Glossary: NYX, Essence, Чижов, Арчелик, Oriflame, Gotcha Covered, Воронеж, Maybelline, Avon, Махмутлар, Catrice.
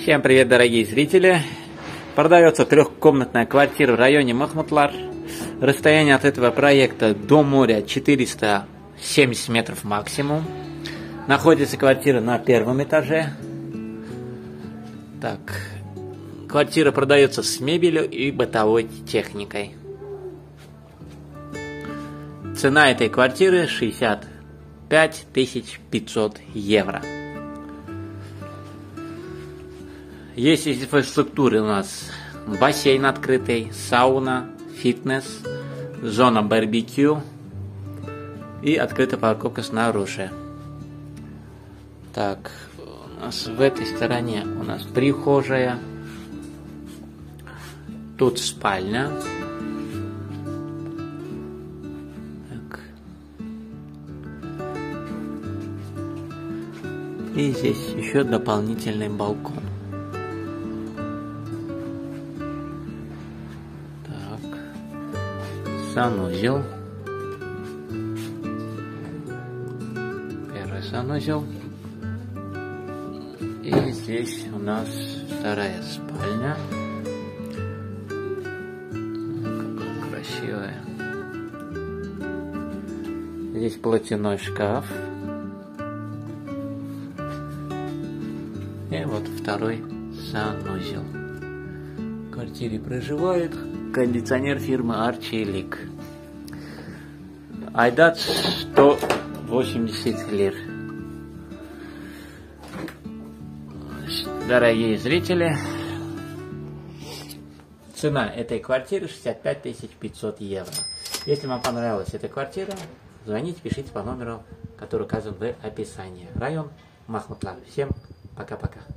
Всем привет, дорогие зрители! Продается трехкомнатная квартира в районе Махмутлар. Расстояние от этого проекта до моря 470 метров максимум. Находится квартира на первом этаже. Так, квартира продается с мебелью и бытовой техникой. Цена этой квартиры 65 500 евро. Есть из инфраструктуры у нас бассейн открытый, сауна, фитнес, зона барбекю и открытая парковка снаружи. Так, у нас в этой стороне у нас прихожая, тут спальня. Так. И здесь еще дополнительный балкон. Санузел. Первый санузел. И здесь у нас вторая спальня. Какая красивая. Здесь платяной шкаф. И вот второй санузел. В квартире проживает кондиционер фирмы Арчелик. Айдат 180 лир. Дорогие зрители, цена этой квартиры 65 500 евро. Если вам понравилась эта квартира, звоните, пишите по номеру, который указан в описании. Район Махмутлар. Всем пока-пока.